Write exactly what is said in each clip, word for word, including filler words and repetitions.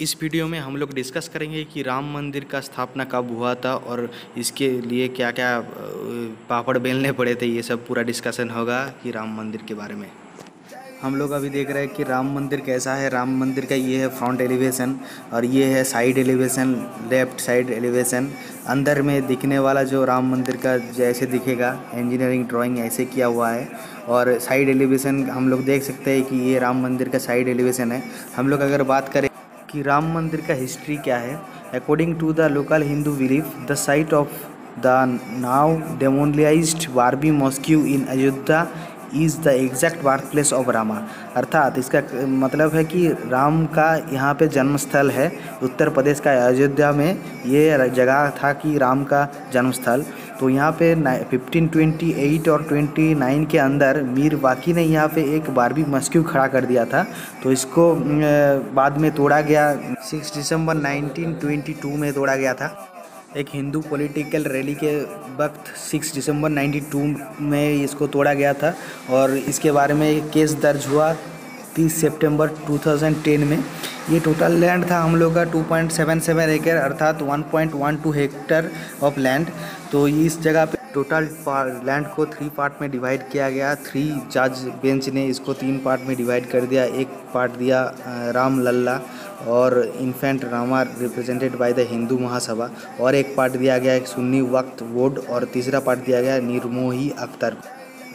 इस वीडियो में हम लोग डिस्कस करेंगे कि राम मंदिर का स्थापना कब हुआ था और इसके लिए क्या क्या पापड़ बेलने पड़े थे, ये सब पूरा डिस्कशन होगा कि राम मंदिर के बारे में। हम लोग अभी देख रहे हैं कि राम मंदिर कैसा है। राम मंदिर का ये है फ्रंट एलिवेशन और ये है side elevation, left side elevation. अंदर में दिखने वाला जो राम मंदिर का जैसे दिखेगा इंजीनियरिंग ड्राइंग ऐसे किया हुआ है, और साइड एलिवेशन हम लोग देख सकते हैं कि ये राम मंदिर का साइड एलिवेशन है। हम लोग अगर बात करें कि राम मंदिर का हिस्ट्री क्या है, according to the local Hindu belief the site of the now demolished Babri mosque in Ayodhya is the exact birth place of Rama. अर्थात इसका मतलब है कि राम का यहाँ पे जन्म स्थल है, उत्तर प्रदेश का अयोध्या में ये जगह था कि राम का जन्म स्थल। तो यहाँ पे फिफ्टीन ट्वेंटी एट और उनतीस के अंदर मीर बाकी ने यहाँ पे एक बाबरी मॉस्क्यू खड़ा कर दिया था, तो इसको बाद में तोड़ा गया। छह दिसंबर उन्नीस सौ बाईस में तोड़ा गया था। एक हिंदू पॉलिटिकल रैली के वक्त छह दिसंबर बानवे में इसको तोड़ा गया था और इसके बारे में केस दर्ज हुआ तीस सितंबर दो हज़ार दस में। ये टोटल लैंड था हम लोग का टू पॉइंट सेवन सेवन एकड़, अर्थात one point one two hectare of land. तो इस जगह पे टोटल लैंड को थ्री पार्ट में डिवाइड किया गया। थ्री जज बेंच ने इसको तीन पार्ट में डिवाइड कर दिया। एक पार्ट दिया राम लल्ला और infant Rama represented by the Hindu Mahasabha, और एक पार्ट दिया गया एक सुन्नी वक्फ बोर्ड, और तीसरा पार्ट दिया गया निर्मोही अख्तर।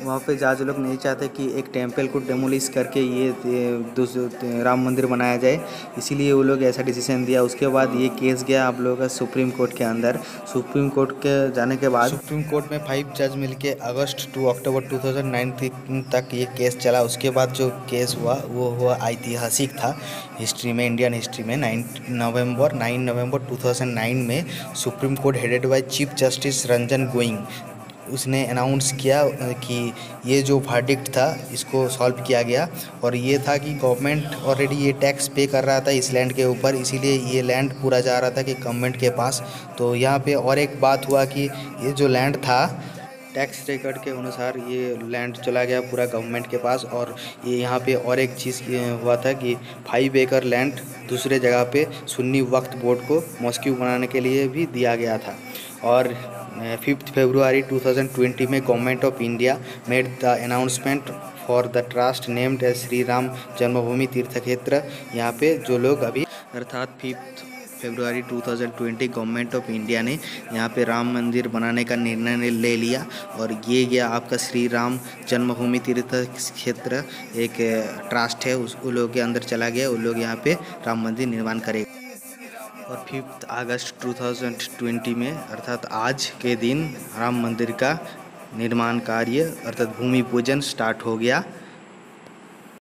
वहाँ पे जज लोग नहीं चाहते कि एक टेम्पल को डेमोलिश करके ये राम मंदिर बनाया जाए, इसीलिए वो लोग ऐसा डिसीजन दिया। उसके बाद ये केस गया आप लोगों का सुप्रीम कोर्ट के अंदर। सुप्रीम कोर्ट के जाने के बाद सुप्रीम कोर्ट में फाइव जज मिलके अगस्त टू अक्टूबर दो हज़ार नौ तक ये केस चला। उसके बाद जो केस हुआ वो हुआ ऐतिहासिक था हिस्ट्री में, इंडियन हिस्ट्री में। नाइन नवम्बर नाइन नवम्बर टू थाउजेंड नाइन में supreme court headed by chief justice Ranjan Gogoi उसने अनाउंस किया कि ये जो वर्डिक्ट था इसको सॉल्व किया गया, और ये था कि गवर्नमेंट ऑलरेडी ये टैक्स पे कर रहा था इस लैंड के ऊपर, इसीलिए ये लैंड पूरा जा रहा था कि गवर्नमेंट के पास। तो यहाँ पे और एक बात हुआ कि ये जो लैंड था टैक्स रिकॉर्ड के अनुसार ये लैंड चला गया पूरा गवर्नमेंट के पास। और ये यहाँ पे और एक चीज़ हुआ था कि फाइव एकड़ लैंड दूसरे जगह पे सुन्नी वक्फ बोर्ड को मॉस्क्यू बनाने के लिए भी दिया गया था। और फिफ्थ फरवरी दो हज़ार बीस में government of India made the announcement for the trust named as Shriram Janmabhoomi Teerth क्षेत्र। यहाँ पे जो लोग अभी अर्थात फिफ्थ फरवरी दो हज़ार बीस गवर्नमेंट ऑफ इंडिया ने यहाँ पे राम मंदिर बनाने का निर्णय ले लिया, और ये गया आपका श्री राम जन्मभूमि तीर्थ क्षेत्र, एक ट्रस्ट है उस लोग के अंदर चला गया। उन लोग यहाँ पे राम मंदिर निर्माण करेगा। और फिफ्थ अगस्त दो हज़ार बीस में अर्थात आज के दिन राम मंदिर का निर्माण कार्य अर्थात भूमि पूजन स्टार्ट हो गया।